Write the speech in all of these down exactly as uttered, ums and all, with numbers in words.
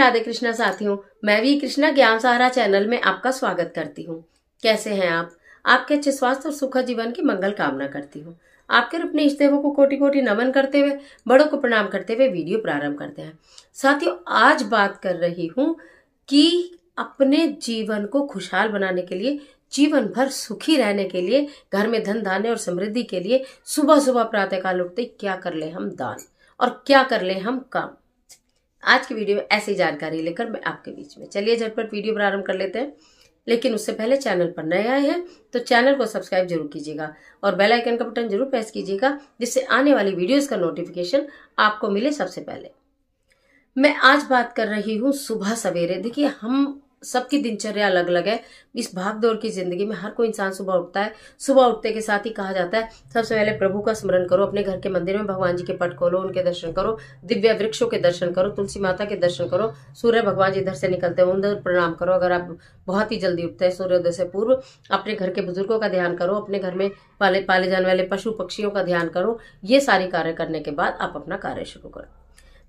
राधे कृष्णा साथियों, मैं भी कृष्णा ज्ञान सहारा चैनल में आपका स्वागत करती हूँ। कैसे हैं आप? आपके अच्छे स्वास्थ्य और सुखद जीवन की मंगल कामना करती हूँ। आपके अपने इष्ट देवों को कोटि कोटि नमन करते हुए, बड़ों को प्रणाम करते हुए वीडियो प्रारंभ करते हैं। साथियों, आज बात कर रही हूँ कि अपने जीवन को खुशहाल बनाने के लिए, जीवन भर सुखी रहने के लिए, घर में धन धान्य और समृद्धि के लिए सुबह सुबह प्रातःकाल उठते क्या कर ले हम दान और क्या कर ले हम काम। आज की वीडियो में ऐसी जानकारी लेकर मैं आपके बीच में, चलिए झटपट वीडियो प्रारंभ कर लेते हैं। लेकिन उससे पहले चैनल पर नए आए हैं तो चैनल को सब्सक्राइब जरूर कीजिएगा और बेल आइकन का बटन जरूर प्रेस कीजिएगा, जिससे आने वाली वीडियोस का नोटिफिकेशन आपको मिले सबसे पहले। मैं आज बात कर रही हूँ सुबह सवेरे। देखिए, हम सबकी दिनचर्या अलग अलग है। इस भागदौड़ की जिंदगी में हर कोई इंसान सुबह उठता है। सुबह उठते के साथ ही कहा जाता है, सबसे पहले प्रभु का स्मरण करो, अपने घर के मंदिर में भगवान जी के पट खोलो, उनके दर्शन करो, दिव्य वृक्षों के दर्शन करो, तुलसी माता के दर्शन करो, सूर्य भगवान जी इधर से निकलते हैं उधर प्रणाम करो। अगर आप बहुत ही जल्दी उठते हैं सूर्योदय से पूर्व, अपने घर के बुजुर्गों का ध्यान करो, अपने घर में पाले पाले जाने वाले पशु पक्षियों का ध्यान करो। ये सारे कार्य करने के बाद आप अपना कार्य शुरू करो।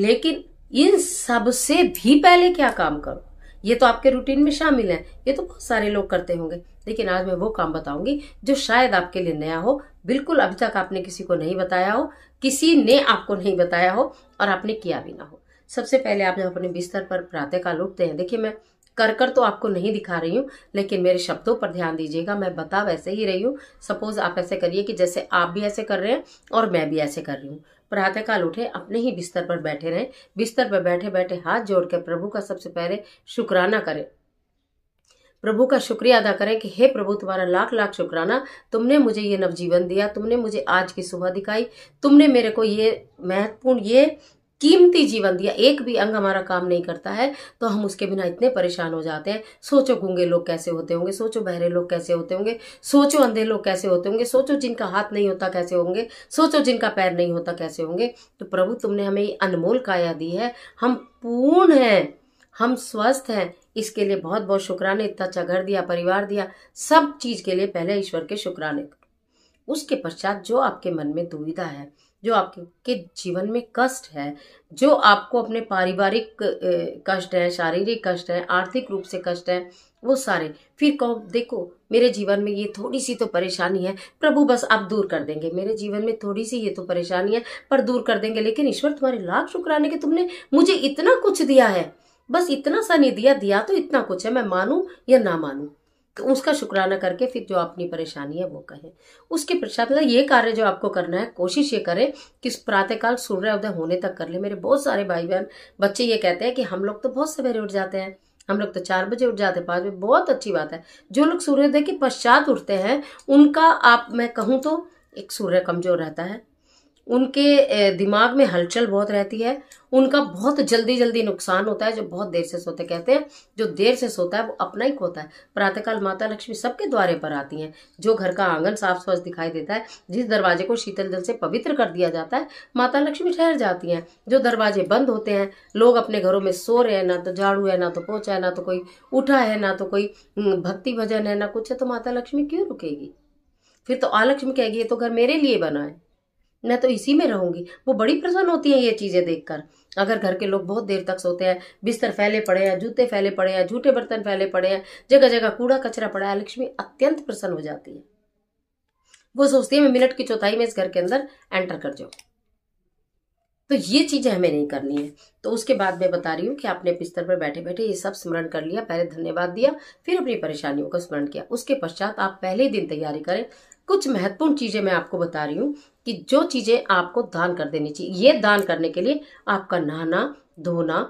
लेकिन इन सबसे भी पहले क्या काम करो, ये तो आपके रूटीन में शामिल है, ये तो बहुत सारे लोग करते होंगे। लेकिन आज मैं वो काम बताऊंगी जो शायद आपके लिए नया हो, बिल्कुल अभी तक आपने किसी को नहीं बताया हो, किसी ने आपको नहीं बताया हो और आपने किया भी ना हो। सबसे पहले आप जब अपने बिस्तर पर प्रातःकाल उठते हैं, देखिए मैं कर कर तो आपको नहीं दिखा रही हूँ, लेकिन मेरे शब्दों पर ध्यान दीजिएगा, मैं बता वैसे ही रही हूँ। सपोज आप ऐसे करिए कि जैसे आप भी ऐसे कर रहे हैं और मैं भी ऐसे कर रही हूँ। प्रातःकाल उठे, अपने ही बिस्तर पर बैठे रहें। बिस्तर पर बैठे बैठे हाथ जोड़कर प्रभु का सबसे पहले शुक्राना करें, प्रभु का शुक्रिया अदा करें कि हे प्रभु, तुम्हारा लाख लाख शुक्राना, तुमने मुझे ये नवजीवन दिया, तुमने मुझे आज की सुबह दिखाई, तुमने मेरे को ये महत्वपूर्ण, ये कीमती जीवन दिया। एक भी अंग हमारा काम नहीं करता है तो हम उसके बिना इतने परेशान हो जाते हैं। सोचो गूंगे लोग कैसे होते होंगे, सोचो बहरे लोग कैसे होते होंगे, सोचो अंधे लोग कैसे होते होंगे, सोचो जिनका हाथ नहीं होता कैसे होंगे, सोचो जिनका पैर नहीं होता कैसे होंगे। तो प्रभु, तुमने हमें ये अनमोल काया दी है, हम पूर्ण हैं, हम स्वस्थ हैं, इसके लिए बहुत बहुत शुक्राने। इतना अच्छा घर दिया, परिवार दिया, सब चीज के लिए पहले ईश्वर के शुक्राने। उसके पश्चात जो आपके मन में दुविधा है, जो आपके जीवन में कष्ट है, जो आपको अपने पारिवारिक कष्ट है, शारीरिक कष्ट है, आर्थिक रूप से कष्ट है, वो सारे फिर कहो, देखो मेरे जीवन में ये थोड़ी सी तो परेशानी है प्रभु, बस आप दूर कर देंगे। मेरे जीवन में थोड़ी सी ये तो परेशानी है पर दूर कर देंगे। लेकिन ईश्वर, तुम्हारे लाख शुक्राने कि तुमने मुझे इतना कुछ दिया है, बस इतना सा नहीं दिया, दिया तो इतना कुछ है, मैं मानूं या ना मानूं। तो उसका शुक्राना करके फिर जो अपनी परेशानी है वो कहें। उसके पश्चात ये कार्य जो आपको करना है, कोशिश ये करें कि प्रातःकाल सूर्योदय होने तक कर ले। मेरे बहुत सारे भाई बहन बच्चे ये कहते हैं कि हम लोग तो बहुत सवेरे उठ जाते हैं, हम लोग तो चार बजे उठ जाते हैं, पाँच बजे। बहुत अच्छी बात है। जो लोग सूर्योदय के पश्चात उठते हैं उनका, आप मैं कहूँ तो, एक सूर्य कमजोर रहता है, उनके दिमाग में हलचल बहुत रहती है, उनका बहुत जल्दी जल्दी नुकसान होता है। जो बहुत देर से सोते, कहते हैं जो देर से सोता है वो अपना ही खोता है। प्रातःकाल माता लक्ष्मी सबके द्वारे पर आती हैं। जो घर का आंगन साफ स्वच्छ दिखाई देता है, जिस दरवाजे को शीतल जल से पवित्र कर दिया जाता है, माता लक्ष्मी ठहर जाती हैं। जो दरवाजे बंद होते हैं, लोग अपने घरों में सो रहे हैं, ना तो झाड़ू है, ना तो पोछा है, ना तो कोई उठा है, ना तो कोई भक्ति भजन है, ना कुछ है, तो माता लक्ष्मी क्यों रुकेगी? फिर तो आ लक्ष्मी कहेगी ये तो घर मेरे लिए बना है, मैं तो इसी में रहूंगी। वो बड़ी प्रसन्न होती है ये चीजें देखकर। अगर घर के लोग बहुत देर तक सोते हैं, बिस्तर फैले पड़े हैं, जूते फैले पड़े हैं, झूठे बर्तन फैले पड़े हैं, जगह जगह कूड़ा कचरा पड़ा है, लक्ष्मी अत्यंत प्रसन्न हो जाती है। वो सोचती है मैं मिनट की चौथाई में इस घर के अंदर एंटर कर जाऊं। तो ये चीजें हमें नहीं करनी है। तो उसके बाद मैं बता रही हूँ कि आपने बिस्तर पर बैठे बैठे ये सब स्मरण कर लिया, पहले धन्यवाद दिया, फिर अपनी परेशानियों का स्मरण किया। उसके पश्चात आप पहले दिन तैयारी करें। कुछ महत्वपूर्ण चीजें मैं आपको बता रही हूँ कि जो चीजें आपको दान कर देनी चाहिए। ये दान करने के लिए आपका नहाना धोना,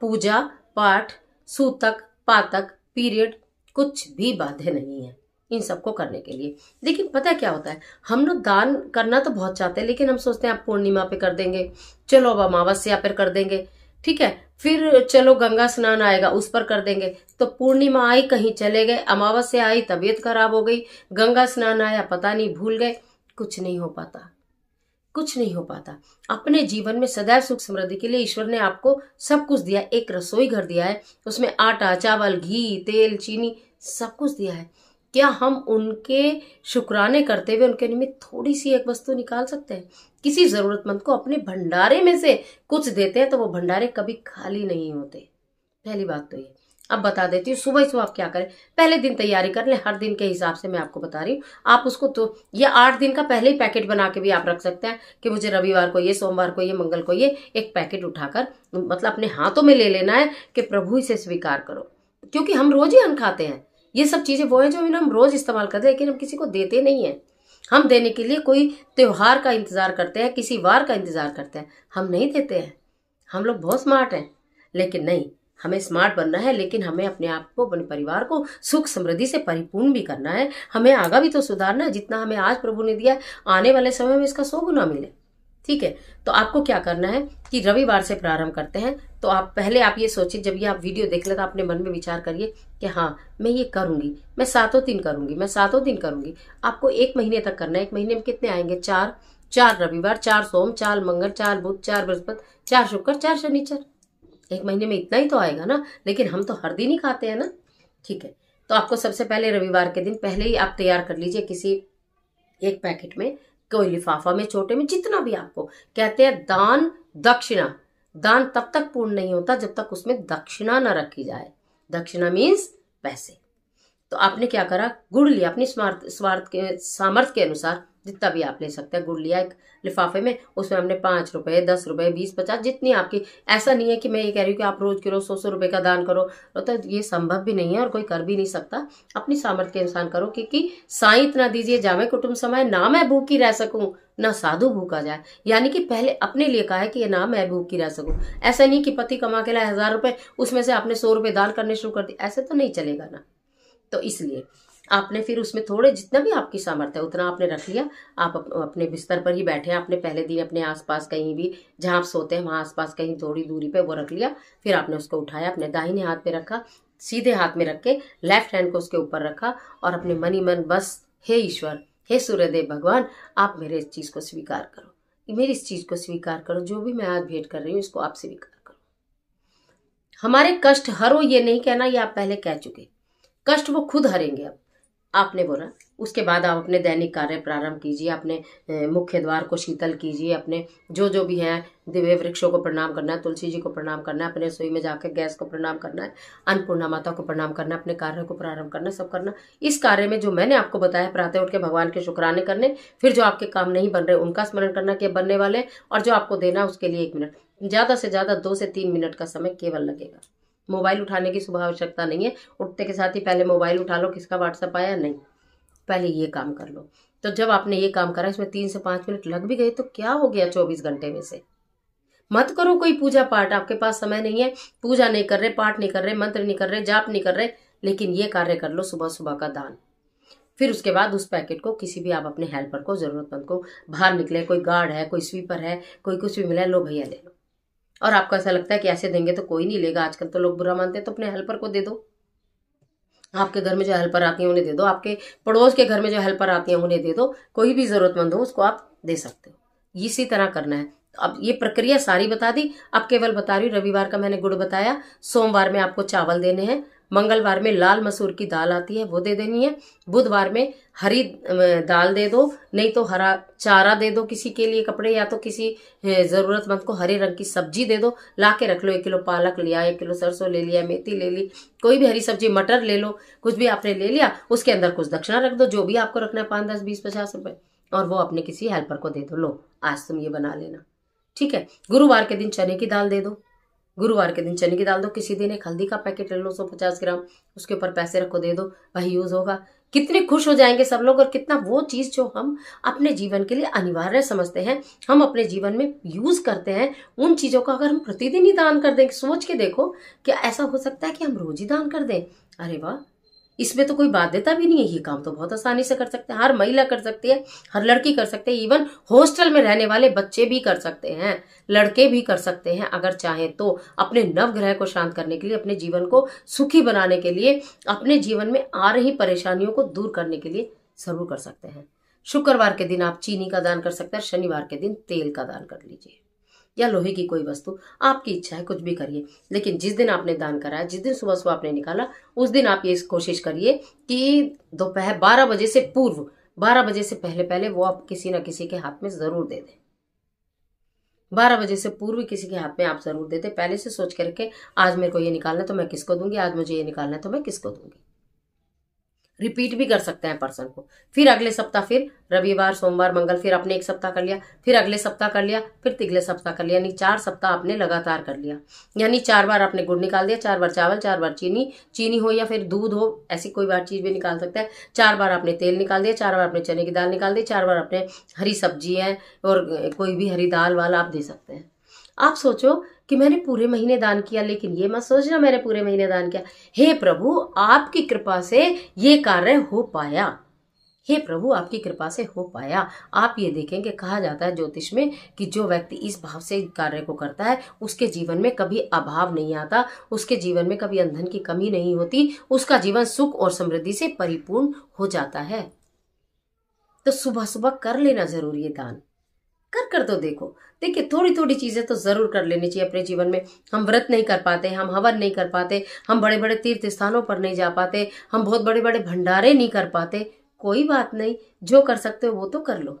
पूजा पाठ, सूतक पातक, पीरियड, कुछ भी बाधे नहीं है इन सबको करने के लिए। लेकिन पता क्या होता है, हम लोग दान करना तो बहुत चाहते हैं, लेकिन हम सोचते हैं आप पूर्णिमा पे कर देंगे, चलो अब अमावस्या पर कर देंगे, ठीक है, फिर चलो गंगा स्नान आएगा उस पर कर देंगे। तो पूर्णिमा आई कहीं चले गए, अमावस्या आई तबीयत खराब हो गई, गंगा स्नान आया पता नहीं भूल गए, कुछ नहीं हो पाता, कुछ नहीं हो पाता। अपने जीवन में सदैव सुख समृद्धि के लिए ईश्वर ने आपको सब कुछ दिया। एक रसोई घर दिया है, उसमें आटा चावल घी तेल चीनी सब कुछ दिया है। क्या हम उनके शुक्राने करते हुए उनके निमित्त थोड़ी सी एक वस्तु निकाल सकते हैं? किसी जरूरतमंद को अपने भंडारे में से कुछ देते हैं तो वो भंडारे कभी खाली नहीं होते। पहली बात तो ये अब बता देती हूँ, सुबह सुबह आप क्या करें, पहले दिन तैयारी कर लें। हर दिन के हिसाब से मैं आपको बता रही हूँ। आप उसको तो या आठ दिन का पहले ही पैकेट बना के भी आप रख सकते हैं कि मुझे रविवार को ये, सोमवार को ये, मंगल को ये, एक पैकेट उठाकर मतलब अपने हाथों में ले लेना है कि प्रभु इसे स्वीकार करो। क्योंकि हम रोज ही अन्न खाते हैं। ये सब चीज़ें वो हैं जो हम रोज इस्तेमाल करते हैं, लेकिन हम किसी को देते नहीं हैं। हम देने के लिए कोई त्यौहार का इंतज़ार करते हैं, किसी वार का इंतज़ार करते हैं, हम नहीं देते हैं। हम लोग बहुत स्मार्ट हैं, लेकिन नहीं, हमें स्मार्ट बनना है, लेकिन हमें अपने आप को, अपने परिवार को सुख समृद्धि से परिपूर्ण भी करना है। हमें आगा भी तो सुधारना है। जितना हमें आज प्रभु ने दिया है, आने वाले समय में इसका सौ गुना मिले। ठीक है, तो आपको क्या करना है कि रविवार से प्रारंभ करते हैं। तो आप पहले आप ये सोचिए, जब ये आप वीडियो देख ले तो अपने मन में विचार करिए कि हाँ मैं ये करूँगी, मैं सातों दिन करूँगी, मैं सातों दिन करूँगी। आपको एक महीने तक करना है। एक महीने में कितने आएंगे? चार। चार रविवार, चार सोम, चार मंगल, चार बुध, चार बृहस्पति, चार शुक्र, चार शनिचर। एक महीने में इतना ही तो आएगा ना। लेकिन हम तो हर दिन ही खाते हैं ना। ठीक है, तो आपको सबसे पहले रविवार के दिन पहले ही आप तैयार कर लीजिए किसी एक पैकेट में, कोई लिफाफा में, छोटे में, जितना भी आपको कहते हैं। दान दक्षिणा, दान तब तक पूर्ण नहीं होता जब तक उसमें दक्षिणा ना रखी जाए। दक्षिणा मीन्स पैसे। तो आपने क्या करा, गुड़ लिया अपनी स्वार्थ स्वार्थ के सामर्थ्य के अनुसार, जितना भी आप ले सकते हैं। गुड़ लिया एक लिफाफे में, उसमें हमने पाँच रुपये, दस रुपये, बीस, पचास, जितनी आपकी। ऐसा नहीं है कि मैं ये कह रही हूँ कि आप रोज के रोज सौ सौ रुपये का दान करो, तो ये संभव भी नहीं है और कोई कर भी नहीं सकता। अपनी सामर्थ्य के अनुसार करो, क्योंकि साई इतना दीजिए जामे कुटुंब समय, ना मैं भूखी रह सकूँ ना साधु भूखा जाए। यानी कि पहले अपने लिए कहा है कि ना मैं भूखी रह सकूँ। ऐसा नहीं कि पति कमा के लाए हजार रुपये, उसमें से आपने सौ रुपये दान करने शुरू कर दिए, ऐसे तो नहीं चलेगा ना। तो इसलिए आपने फिर उसमें थोड़े, जितना भी आपकी सामर्थ्य है उतना आपने रख लिया। आप अपने बिस्तर पर ही बैठे हैं, आपने पहले दिन अपने आसपास कहीं भी जहाँ आप सोते हैं वहाँ आसपास कहीं थोड़ी दूरी पे वो रख लिया। फिर आपने उसको उठाया, अपने दाहिने हाथ पे रखा, सीधे हाथ में रख के लेफ्ट हैंड को उसके ऊपर रखा और अपने मन ही मन बस, हे ईश्वर, हे सूर्यदेव भगवान, आप मेरे इस चीज़ को स्वीकार करो, मेरी इस चीज़ को स्वीकार करो, जो भी मैं आज भेंट कर रही हूँ इसको आप स्वीकार करो। हमारे कष्ट हरो, ये नहीं कहना, ये आप पहले कह चुके। कष्ट वो खुद हरेंगे। अब आपने बोला, उसके बाद आप अपने दैनिक कार्य प्रारंभ कीजिए। अपने मुख्य द्वार को शीतल कीजिए, अपने जो जो भी हैं दिव्य वृक्षों को प्रणाम करना है, तुलसी जी को प्रणाम करना है, अपने रसोई में जाकर गैस को प्रणाम करना है, अन्नपूर्णा माता को प्रणाम करना है, अपने कार्य को प्रारंभ करना, सब करना। इस कार्य में जो मैंने आपको बताया, प्रातः उठ के भगवान के शुक्राने करने, फिर जो आपके काम नहीं बन रहे उनका स्मरण करना कि बनने वाले, और जो आपको देना उसके लिए एक मिनट, ज़्यादा से ज़्यादा दो से तीन मिनट का समय केवल लगेगा। मोबाइल उठाने की सुबह आवश्यकता नहीं है। उठते के साथ ही पहले मोबाइल उठा लो, किसका व्हाट्सएप आया, नहीं, पहले ये काम कर लो। तो जब आपने ये काम करा, इसमें तीन से पाँच मिनट लग भी गए तो क्या हो गया? चौबीस घंटे में से मत करो कोई पूजा पाठ, आपके पास समय नहीं है, पूजा नहीं कर रहे, पाठ नहीं कर रहे, मंत्र नहीं कर रहे, जाप नहीं कर रहे, लेकिन ये कार्य कर लो, सुबह सुबह का दान। फिर उसके बाद उस पैकेट को किसी भी आप अपने हेल्पर को, ज़रूरतमंद को, बाहर निकले कोई गार्ड है, कोई स्वीपर है, कोई कुछ भी मिला, लो भैया ले लो। और आपको ऐसा लगता है कि ऐसे देंगे तो कोई नहीं लेगा, आजकल तो लोग बुरा मानते हैं, तो अपने हेल्पर को दे दो। आपके घर में जो हेल्पर आती हैं उन्हें दे दो, आपके पड़ोस के घर में जो हेल्पर आती हैं उन्हें दे दो, कोई भी ज़रूरतमंद हो उसको आप दे सकते हो। इसी तरह करना है। अब ये प्रक्रिया सारी बता दी। अब केवल बता रही हूँ, रविवार का मैंने गुड़ बताया, सोमवार में आपको चावल देने हैं, मंगलवार में लाल मसूर की दाल आती है वो दे देनी है, बुधवार में हरी दाल दे दो, नहीं तो हरा चारा दे दो किसी के लिए, कपड़े, या तो किसी ज़रूरतमंद को हरे रंग की सब्जी दे दो, ला के रख लो। एक किलो पालक लिया, एक किलो सरसों ले लिया, मेथी ले ली, कोई भी हरी सब्जी, मटर ले लो, कुछ भी आपने ले लिया, उसके अंदर कुछ दक्षिणा रख दो, जो भी आपको रखना है, पाँच, दस, बीस, पचास रुपये, और वो अपने किसी हेल्पर को दे दो, लो आज तुम ये बना लेना। ठीक है, गुरुवार के दिन चने की दाल दे दो, गुरुवार के दिन चने की दाल दो, किसी दिन एक हल्दी का पैकेट ले लो, सौ पचास ग्राम, उसके ऊपर पैसे रखो, दे दो, वही यूज होगा। कितने खुश हो जाएंगे सब लोग, और कितना वो चीज़ जो हम अपने जीवन के लिए अनिवार्य समझते हैं, हम अपने जीवन में यूज करते हैं, उन चीज़ों का अगर हम प्रतिदिन ही दान कर दें। सोच के देखो क्या ऐसा हो सकता है कि हम रोज ही दान कर दें। अरे वाह, इसमें तो कोई बाध्यता भी नहीं है, ये काम तो बहुत आसानी से कर सकते हैं, हर महिला कर सकती है, हर लड़की कर सकते हैं, इवन हॉस्टल में रहने वाले बच्चे भी कर सकते हैं, लड़के भी कर सकते हैं। अगर चाहें तो अपने नवग्रह को शांत करने के लिए, अपने जीवन को सुखी बनाने के लिए, अपने जीवन में आ रही परेशानियों को दूर करने के लिए जरूर कर सकते हैं। शुक्रवार के दिन आप चीनी का दान कर सकते हैं, शनिवार के दिन तेल का दान कर लीजिए। या लोहे की कोई वस्तु, आपकी इच्छा है, कुछ भी करिए, लेकिन जिस दिन आपने दान कराया, जिस दिन सुबह सुबह आपने निकाला, उस दिन आप ये कोशिश करिए कि दोपहर बारह बजे से पूर्व, बारह बजे से पहले पहले वो आप किसी ना किसी के हाथ में जरूर दे दें। बारह बजे से पूर्व किसी के हाथ में आप जरूर दे दें, पहले से सोच करके, आज मेरे को ये निकालना है तो मैं किसको दूंगी, आज मुझे ये निकालना है तो मैं किसको दूंगी। रिपीट भी कर सकते हैं पर्सन को। फिर अगले सप्ताह, फिर रविवार, सोमवार, मंगल, फिर आपने एक सप्ताह कर लिया, फिर अगले सप्ताह कर लिया, फिर तिगले सप्ताह कर लिया, यानी चार सप्ताह आपने लगातार कर लिया। यानी चार बार आपने गुड़ निकाल दिया, चार बार चावल, चार बार चीनी, चीनी हो या फिर दूध हो, ऐसी कोई बार चीज भी निकाल सकता है। चार बार आपने तेल निकाल दिया, चार बार आपने चने की दाल निकाल दी, चार बार आपने हरी सब्जी है और कोई भी हरी दाल वाला आप दे सकते हैं। आप सोचो कि मैंने पूरे महीने दान किया, लेकिन ये मत सोचना मैंने पूरे महीने दान किया। हे प्रभु, आपकी कृपा से ये कार्य हो पाया, हे प्रभु आपकी कृपा से हो पाया। आप ये देखेंगे, कहा जाता है ज्योतिष में कि जो व्यक्ति इस भाव से कार्य को करता है, उसके जीवन में कभी अभाव नहीं आता, उसके जीवन में कभी धन की कमी नहीं होती, उसका जीवन सुख और समृद्धि से परिपूर्ण हो जाता है। तो सुबह सुबह कर लेना जरूर ये दान, कर कर तो देखो। देखिए, थोड़ी थोड़ी चीजें तो जरूर कर लेनी चाहिए अपने जीवन में। हम व्रत नहीं कर पाते, हम हवन नहीं कर पाते, हम बड़े बड़े तीर्थ स्थानों पर नहीं जा पाते, हम बहुत बड़े बड़े भंडारे नहीं कर पाते, कोई बात नहीं, जो कर सकते हो वो तो कर लो।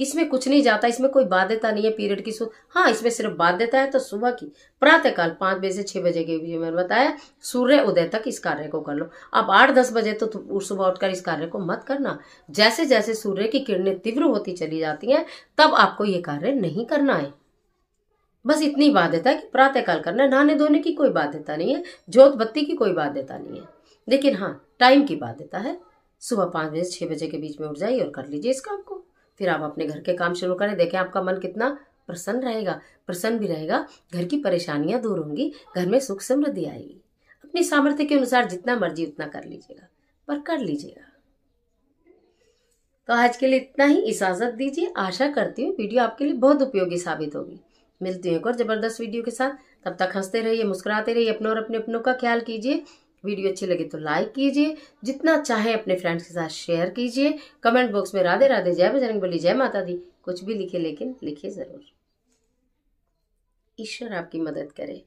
इसमें कुछ नहीं जाता, इसमें कोई बाध्यता नहीं है पीरियड की। हाँ, इसमें सिर्फ बाध्यता है तो सुबह की प्रातःकाल पांच बजे से छह बजे के बीच में बताया, सूर्य उदय तक इस कार्य को कर लो। अब आठ दस बजे तो सुबह उठकर इस कार्य को मत करना। जैसे जैसे सूर्य की किरणें तीव्र होती चली जाती हैं, तब आपको ये कार्य नहीं करना है। बस इतनी बाध्यता है कि प्रातःकाल करना। नहाने धोने की कोई बाध्यता नहीं है, ज्योत बत्ती की कोई बाध्यता नहीं है, लेकिन हाँ टाइम की बाध्यता है। सुबह पांच बजे से छह बजे के बीच में उठ जाइए और कर लीजिए इस काम को। फिर आप अपने घर के काम शुरू करें, देखें आपका मन कितना प्रसन्न रहेगा, प्रसन्न भी रहेगा, घर की परेशानियां दूर होंगी, घर में सुख समृद्धि आएगी। अपनी सामर्थ्य के अनुसार जितना मर्जी उतना कर लीजिएगा, पर कर लीजिएगा। तो आज के लिए इतना ही, इजाजत दीजिए। आशा करती हूँ वीडियो आपके लिए बहुत उपयोगी साबित होगी। मिलती हूँ एक और जबरदस्त वीडियो के साथ, तब तक हंसते रहिए, मुस्कुराते रहिए, अपनों और अपने अपनों का ख्याल कीजिए। वीडियो अच्छी लगी तो लाइक कीजिए, जितना चाहे अपने फ्रेंड्स के साथ शेयर कीजिए। कमेंट बॉक्स में राधे राधे, जय बजरंगबली, जय माता दी कुछ भी लिखे, लेकिन लिखिए जरूर। ईश्वर आपकी मदद करे।